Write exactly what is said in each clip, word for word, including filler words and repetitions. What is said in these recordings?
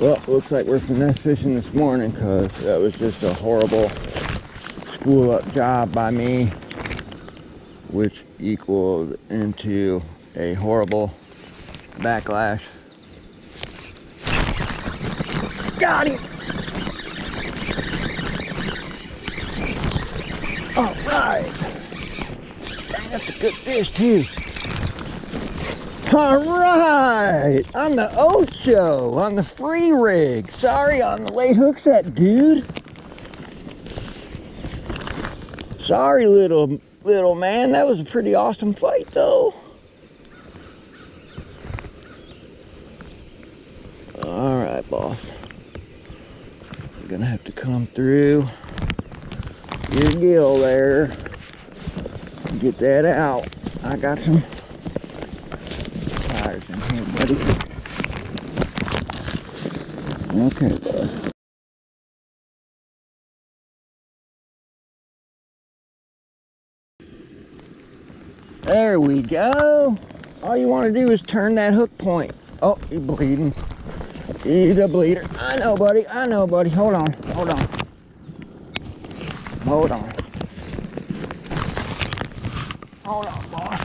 Well, looks like we're finesse fishing this morning, because that was just a horrible spool up job by me, which equaled into a horrible backlash. Got him! Alright! I got the good fish too! Alright! On the Ocho! On the free rig! Sorry on the late hook set, dude! Sorry, little, little man. That was a pretty awesome fight, though. Alright, boss. I'm gonna have to come through your gill there. Get that out. I got some tires in here, buddy. Okay, bud. There we go. All you want to do is turn that hook point. Oh, he's bleeding. He's a bleeder. I know, buddy. I know, buddy. Hold on. Hold on. Hold on. Hold on, boss.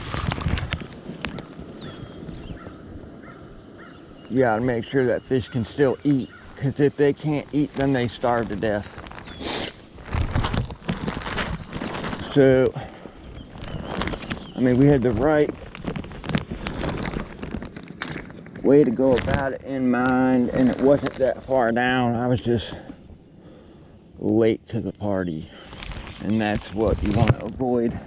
You gotta make sure that fish can still eat, because if they can't eat, then they starve to death. So, I mean, we had the right way to go about it in mind, and it wasn't that far down. I was just late to the party, and that's what you want to avoid.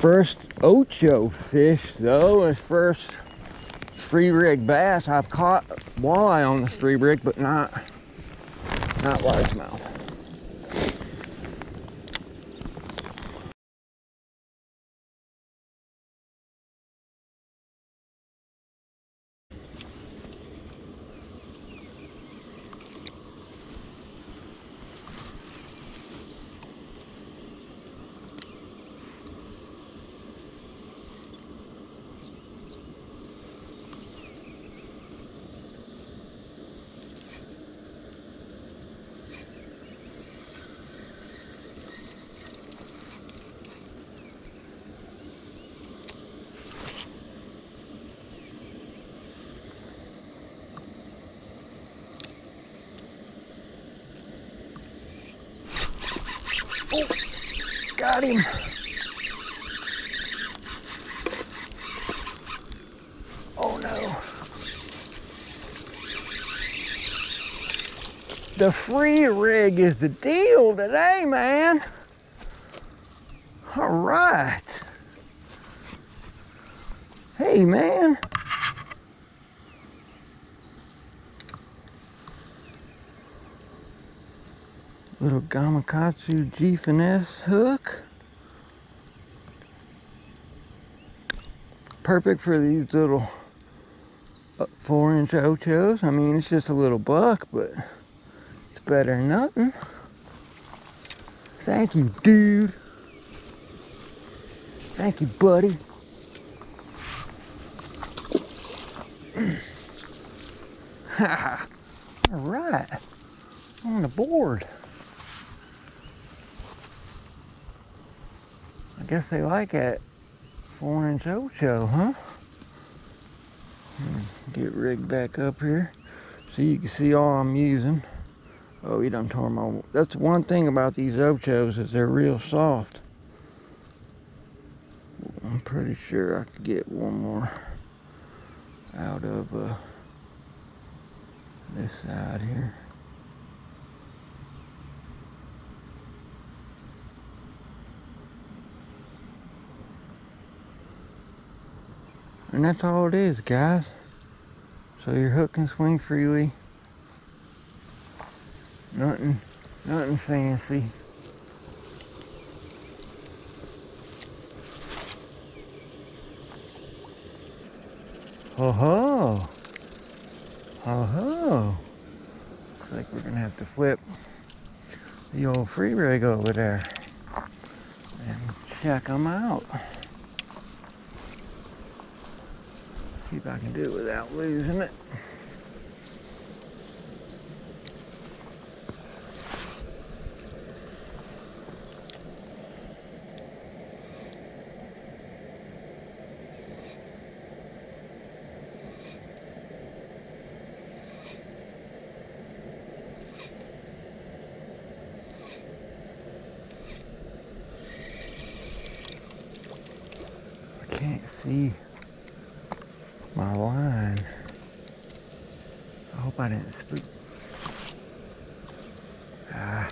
First Ocho fish though, is first free rig bass. I've caught walleye on the free rig, but not not largemouth. Oh, got him. Oh no. The free rig is the deal today, man. All right. Hey, man. Little Gamakatsu G-Finesse hook. Perfect for these little four inch Ochos. I mean, it's just a little buck, but it's better than nothing. Thank you, dude. Thank you, buddy. Ha! All right, on the board. I guess they like that four inch Ocho, huh? Get rigged back up here so you can see all I'm using. Oh, he done tore my... That's one thing about these Ochos, is they're real soft. I'm pretty sure I could get one more out of uh, this side here. And that's all it is, guys. So your hook can swing freely. Nothing, nothing fancy. Ho ho, ho ho. Looks like we're gonna have to flip the old free rig over there and check them out. I can do it without losing it. Can't see my line. I hope I didn't spook. Ah.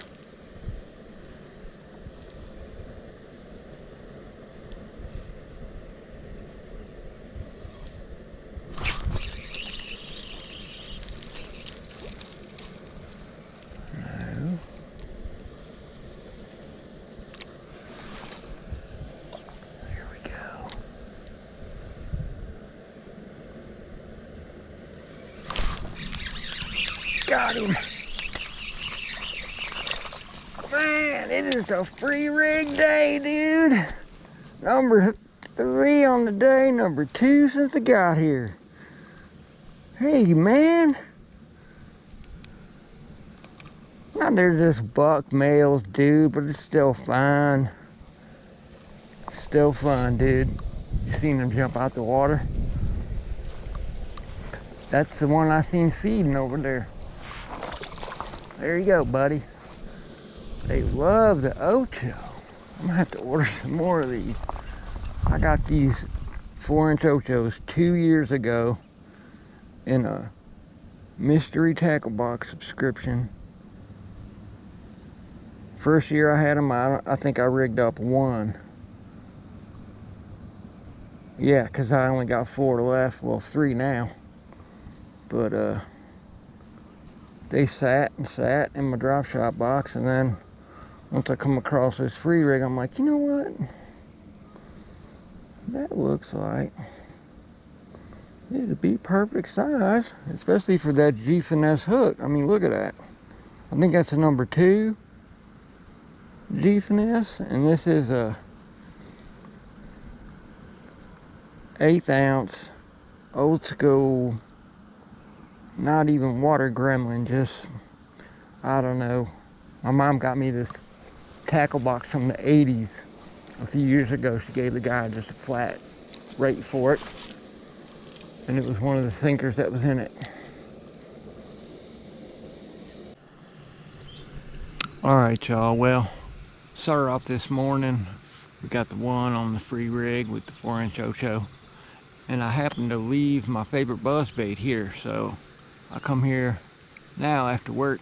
Got him. Man, it is a free rig day, dude. Number three on the day, number two since I got here. Hey, man. Now they're just buck males, dude, but it's still fine. It's still fun, dude. You seen them jump out the water? That's the one I seen feeding over there. There you go, buddy. They love the Ocho. I'm gonna have to order some more of these. I got these four inch Ochos two years ago in a Mystery Tackle Box subscription. First year I had them, I, I think I rigged up one. Yeah, because I only got four left. Well, three now. But, uh... they sat and sat in my drop shot box, and then once I come across this free rig, I'm like, you know what? That looks like it'd be perfect size, especially for that G-Finesse hook. I mean, look at that. I think that's a number two G-Finesse, and this is a eighth ounce old school, not even water gremlin, just, I don't know. My mom got me this tackle box from the eighties. A few years ago, she gave the guy just a flat rate for it. And it was one of the sinkers that was in it. All right, y'all, well, started off this morning. We got the one on the free rig with the four inch Ocho. And I happened to leave my favorite buzzbait here, so I come here now after work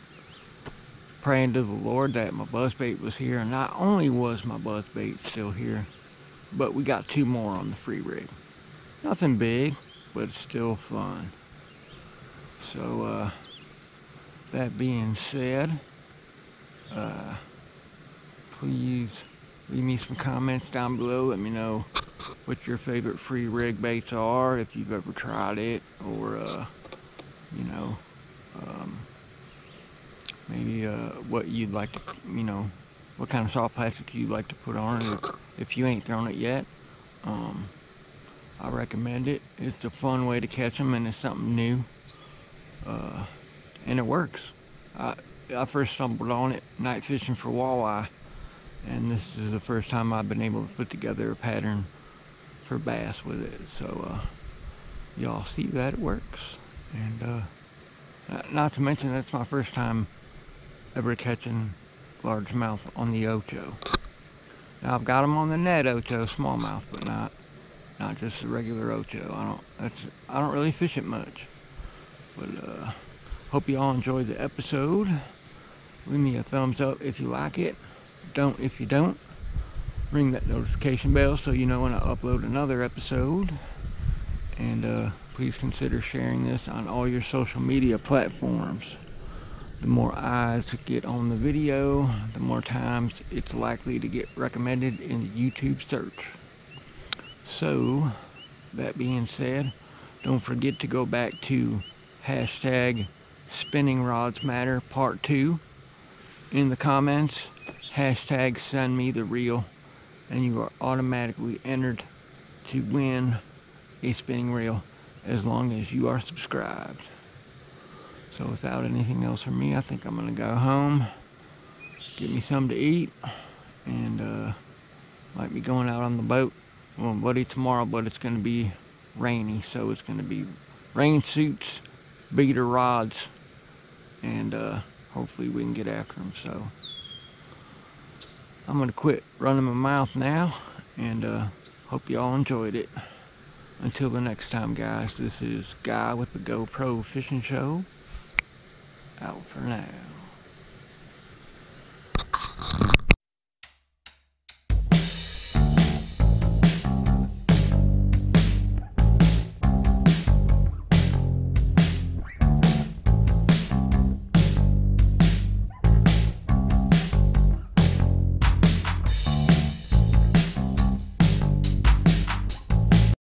praying to the Lord that my buzzbait was here, and not only was my buzzbait still here, but we got two more on the free rig. Nothing big, but it's still fun. So uh, that being said, uh, please leave me some comments down below. Let me know what your favorite free rig baits are, if you've ever tried it, or uh, you know, um, maybe uh, what you'd like to, you know, what kind of soft plastic you'd like to put on it, or if you ain't thrown it yet. Um, I recommend it. It's a fun way to catch them, and it's something new, uh, and it works. I, I first stumbled on it night fishing for walleye, and this is the first time I've been able to put together a pattern for bass with it. So uh, y'all see that it works. And uh, not, not to mention, that's my first time ever catching largemouth on the Ocho. Now I've got them on the net Ocho, smallmouth, but not not just the regular Ocho. I don't that's I don't really fish it much. But uh, hope you all enjoyed the episode. Leave me a thumbs up if you like it. Don't if you don't. Ring that notification bell so you know when I upload another episode. And uh, please consider sharing this on all your social media platforms. The more eyes get on the video, the more times it's likely to get recommended in the YouTube search. So, that being said, don't forget to go back to hashtag Spinning Rods Matter Part two. In the comments, hashtag send me the reel, and you are automatically entered to win a spinning reel as long as you are subscribed. So without anything else from me, I think I'm going to go home, get me something to eat, and uh, might be going out on the boat well, buddy, tomorrow, but it's going to be rainy, so it's going to be rain suits, beater rods, and uh, hopefully we can get after them. So I'm going to quit running my mouth now, and uh, hope y'all enjoyed it. Until the next time, guys, this is Guy with the GoPro Fishing Show, out for now.